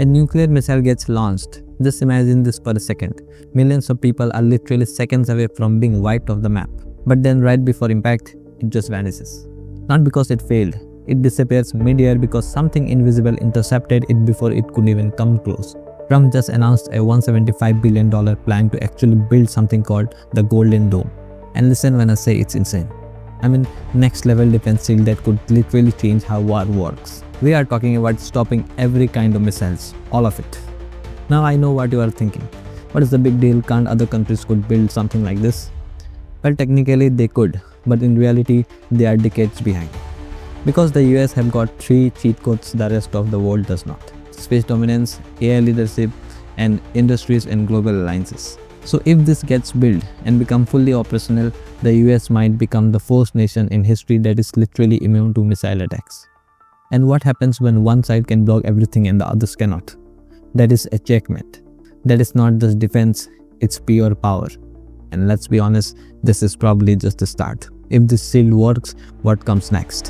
a nuclear missile gets launched. Just imagine this for a second. Millions of people are literally seconds away from being wiped off the map. But then right before impact, it just vanishes. Not because it failed. It disappears mid-air because something invisible intercepted it before it could even come close. Trump just announced a $175 billion plan to actually build something called the Golden Dome. And listen when I say it's insane. I mean, next level defense shield that could literally change how war works. We are talking about stopping every kind of missiles, all of it. Now I know what you are thinking. What is the big deal? Can't other countries could build something like this? Well, technically they could, but in reality they are decades behind. Because the US have got 3 cheat codes the rest of the world does not: space dominance, AI leadership, and industries and global alliances. So if this gets built and become fully operational, the US might become the first nation in history that is literally immune to missile attacks. And what happens when one side can block everything and the others cannot? That is a checkmate. That is not just defense, it's pure power. And let's be honest, this is probably just the start. If this shield works, what comes next?